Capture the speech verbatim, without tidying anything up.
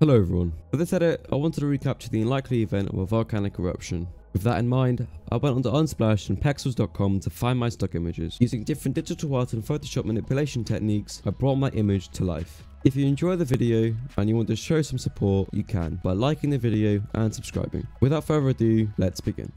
Hello everyone, for this edit I wanted to recapture the unlikely event of a volcanic eruption. With that in mind, I went onto Unsplash and Pexels dot com to find my stock images. Using different digital art and Photoshop manipulation techniques, I brought my image to life. If you enjoy the video and you want to show some support, you can by liking the video and subscribing. Without further ado, let's begin.